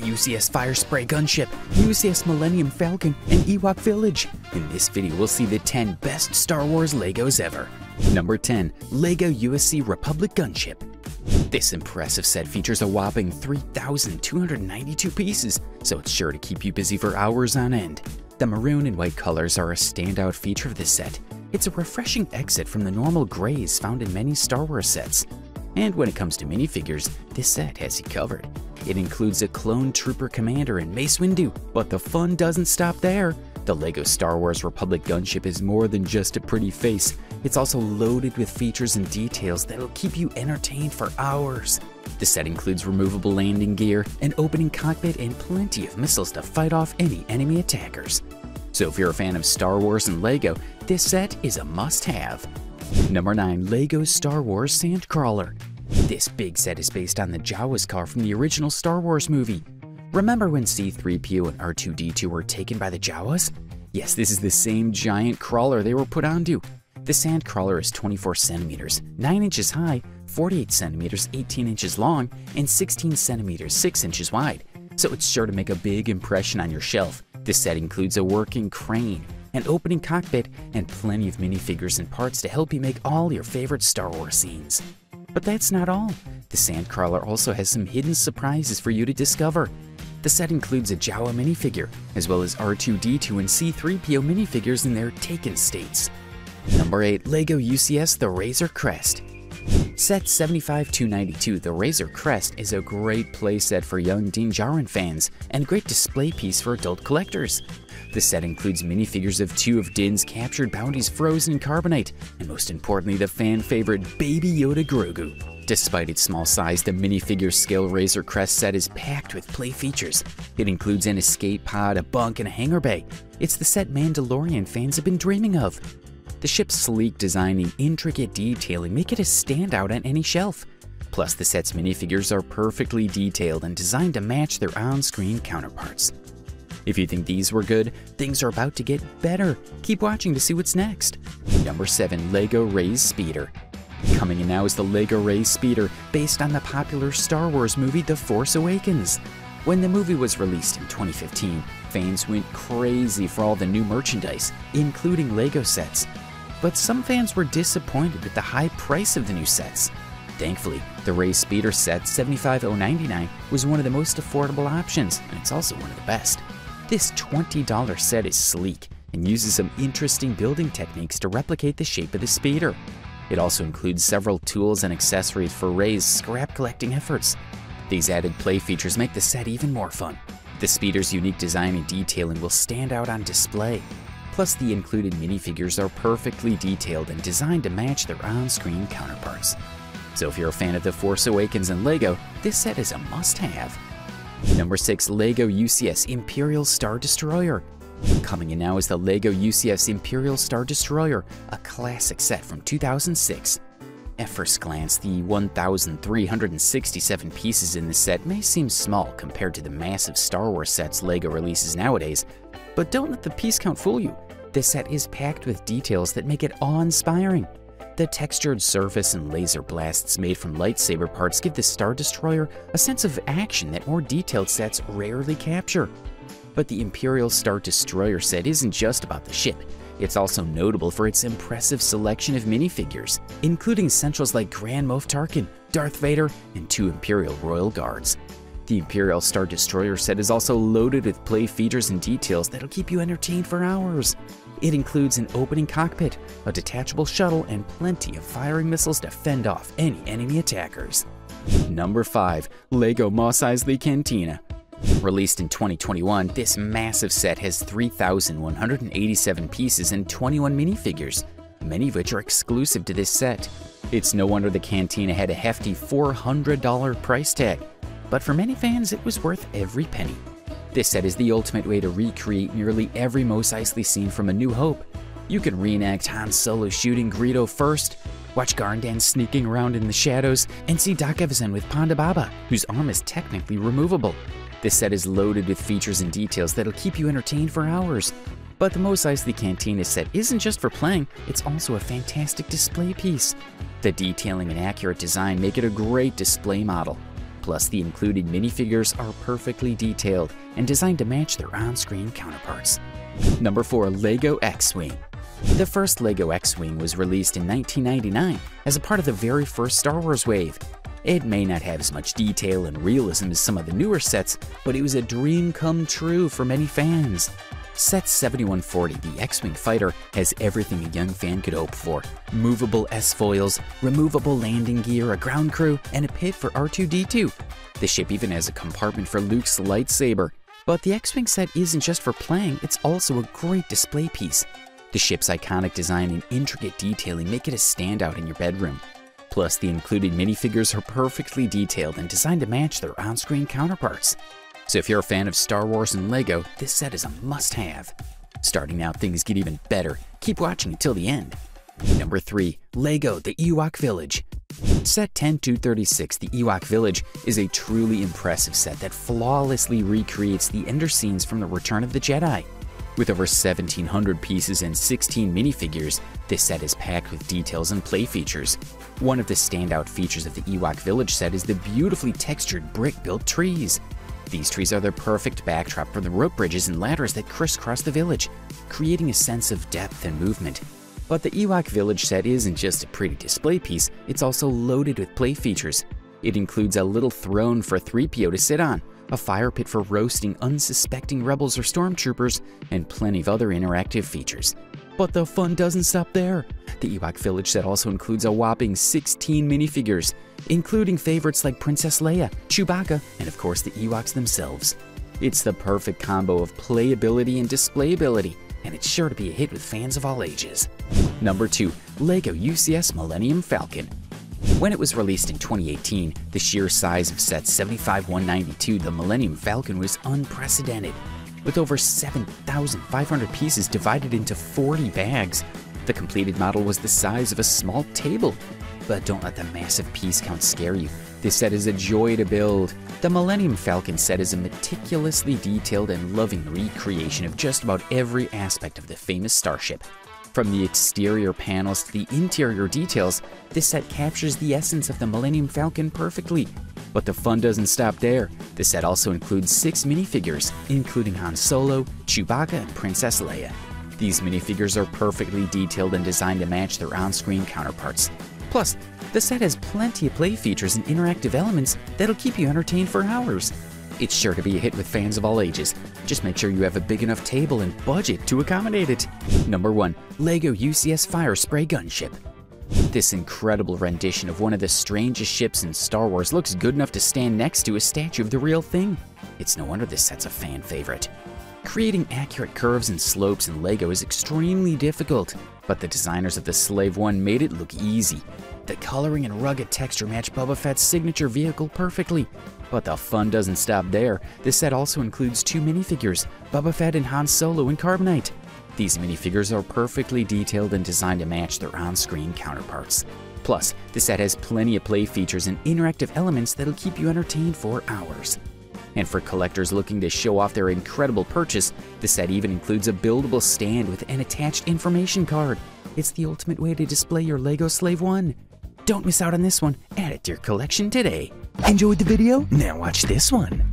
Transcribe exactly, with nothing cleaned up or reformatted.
the U C S Fire Spray Gunship, U C S Millennium Falcon, and Ewok Village. In this video, we'll see the ten best Star Wars Legos ever. Number ten. Lego U S C Republic Gunship. This impressive set features a whopping three thousand two hundred ninety-two pieces, so it's sure to keep you busy for hours on end. The maroon and white colors are a standout feature of this set. It's a refreshing exit from the normal grays found in many Star Wars sets. And when it comes to minifigures, this set has you covered. It includes a clone trooper commander and Mace Windu, but the fun doesn't stop there. The LEGO Star Wars Republic Gunship is more than just a pretty face. It's also loaded with features and details that'll keep you entertained for hours. The set includes removable landing gear, an opening cockpit, and plenty of missiles to fight off any enemy attackers. So if you're a fan of Star Wars and LEGO, this set is a must-have. Number nine. LEGO Star Wars Sandcrawler. This big set is based on the Jawa's car from the original Star Wars movie. Remember when C three P O and R two D two were taken by the Jawas? Yes, this is the same giant crawler they were put onto. The sand crawler is twenty-four centimeters, nine inches high, forty-eight centimeters, eighteen inches long, and sixteen centimeters, six inches wide. So it's sure to make a big impression on your shelf. This set includes a working crane, an opening cockpit, and plenty of minifigures and parts to help you make all your favorite Star Wars scenes. But that's not all. The Sandcrawler also has some hidden surprises for you to discover. The set includes a Jawa minifigure, as well as R two D two and C three P O minifigures in their taken states. Number eight. LEGO U C S The Razor Crest. Set seventy-five two ninety-two, The Razor Crest, is a great playset for young Din Djarin fans and a great display piece for adult collectors. The set includes minifigures of two of Din's captured bounties frozen in carbonite, and most importantly, the fan-favorite Baby Yoda Grogu. Despite its small size, the minifigure scale Razor Crest set is packed with play features. It includes an escape pod, a bunk, and a hangar bay. It's the set Mandalorian fans have been dreaming of. The ship's sleek design and intricate detailing make it a standout on any shelf. Plus, the set's minifigures are perfectly detailed and designed to match their on-screen counterparts. If you think these were good, things are about to get better. Keep watching to see what's next. Number seven. LEGO Ray's Speeder. Coming in now is the LEGO Ray's Speeder, based on the popular Star Wars movie The Force Awakens. When the movie was released in twenty fifteen, fans went crazy for all the new merchandise, including LEGO sets. But some fans were disappointed with the high price of the new sets. Thankfully, the Ray's Speeder set seventy-five thousand ninety-nine dollars was one of the most affordable options, and it's also one of the best. This twenty dollar set is sleek and uses some interesting building techniques to replicate the shape of the speeder. It also includes several tools and accessories for Ray's scrap collecting efforts. These added play features make the set even more fun. The speeder's unique design and detailing will stand out on display. Plus, the included minifigures are perfectly detailed and designed to match their on-screen counterparts. So if you're a fan of The Force Awakens and LEGO, this set is a must-have. Number six. LEGO U C S Imperial Star Destroyer. Coming in now is the LEGO U C S Imperial Star Destroyer, a classic set from two thousand six. At first glance, the one thousand three hundred sixty-seven pieces in this set may seem small compared to the massive Star Wars sets LEGO releases nowadays, but don't let the piece count fool you. This set is packed with details that make it awe-inspiring. The textured surface and laser blasts made from lightsaber parts give the Star Destroyer a sense of action that more detailed sets rarely capture. But the Imperial Star Destroyer set isn't just about the ship. It's also notable for its impressive selection of minifigures, including essentials like Grand Moff Tarkin, Darth Vader, and two Imperial Royal Guards. The Imperial Star Destroyer set is also loaded with play features and details that'll keep you entertained for hours. It includes an opening cockpit, a detachable shuttle, and plenty of firing missiles to fend off any enemy attackers. Number five. LEGO Mos Eisley Cantina. Released in twenty twenty-one, this massive set has three thousand one hundred eighty-seven pieces and twenty-one minifigures, many of which are exclusive to this set. It's no wonder the Cantina had a hefty four hundred dollar price tag. But for many fans, it was worth every penny. This set is the ultimate way to recreate nearly every Mos Eisley scene from A New Hope. You can reenact Han Solo shooting Greedo first, watch Garndan sneaking around in the shadows, and see Doc Evazen with Ponda Baba, whose arm is technically removable. This set is loaded with features and details that'll keep you entertained for hours. But the Mos Eisley Cantina set isn't just for playing, it's also a fantastic display piece. The detailing and accurate design make it a great display model. Plus, the included minifigures are perfectly detailed and designed to match their on-screen counterparts. Number four. Lego X-Wing. The first Lego X-Wing was released in nineteen ninety-nine as a part of the very first Star Wars wave. It may not have as much detail and realism as some of the newer sets, but it was a dream come true for many fans. Set seventy-one forty, the X-Wing fighter, has everything a young fan could hope for. Movable S-foils, removable landing gear, a ground crew, and a pit for R two D two. The ship even has a compartment for Luke's lightsaber. But the X-Wing set isn't just for playing, it's also a great display piece. The ship's iconic design and intricate detailing make it a standout in your bedroom. Plus, the included minifigures are perfectly detailed and designed to match their on-screen counterparts. So if you're a fan of Star Wars and Lego, this set is a must-have. Starting now, things get even better. Keep watching until the end. Number three. Lego The Ewok Village. Set ten two thirty-six, The Ewok Village, is a truly impressive set that flawlessly recreates the ender scenes from The Return of the Jedi. With over seventeen hundred pieces and sixteen minifigures, this set is packed with details and play features. One of the standout features of the Ewok Village set is the beautifully textured brick-built trees. These trees are the perfect backdrop for the rope bridges and ladders that crisscross the village, creating a sense of depth and movement. But the Ewok Village set isn't just a pretty display piece, it's also loaded with play features. It includes a little throne for three P O to sit on, a fire pit for roasting unsuspecting rebels or stormtroopers, and plenty of other interactive features. But the fun doesn't stop there. The Ewok Village set also includes a whopping sixteen minifigures, including favorites like Princess Leia, Chewbacca, and of course the Ewoks themselves. It's the perfect combo of playability and displayability, and it's sure to be a hit with fans of all ages. Number two. Lego U C S Millennium Falcon. When it was released in twenty eighteen, the sheer size of set seventy-five one ninety-two, the Millennium Falcon, was unprecedented. With over seven thousand five hundred pieces divided into forty bags, the completed model was the size of a small table. But don't let the massive piece count scare you. This set is a joy to build. The Millennium Falcon set is a meticulously detailed and loving recreation of just about every aspect of the famous starship. From the exterior panels to the interior details, this set captures the essence of the Millennium Falcon perfectly. But the fun doesn't stop there. The set also includes six minifigures, including Han Solo, Chewbacca, and Princess Leia. These minifigures are perfectly detailed and designed to match their on-screen counterparts. Plus, the set has plenty of play features and interactive elements that'll keep you entertained for hours. It's sure to be a hit with fans of all ages. Just make sure you have a big enough table and budget to accommodate it. Number one. Lego U C S Fire Spray Gunship. This incredible rendition of one of the strangest ships in Star Wars looks good enough to stand next to a statue of the real thing. It's no wonder this set's a fan favorite. Creating accurate curves and slopes in Lego is extremely difficult, but the designers of the Slave One made it look easy. The coloring and rugged texture match Boba Fett's signature vehicle perfectly. But the fun doesn't stop there. This set also includes two minifigures, Boba Fett and Han Solo in Carbonite. These minifigures are perfectly detailed and designed to match their on-screen counterparts. Plus, the set has plenty of play features and interactive elements that'll keep you entertained for hours. And for collectors looking to show off their incredible purchase, the set even includes a buildable stand with an attached information card. It's the ultimate way to display your Lego Slave One. Don't miss out on this one. Add it to your collection today. Enjoyed the video? Now watch this one.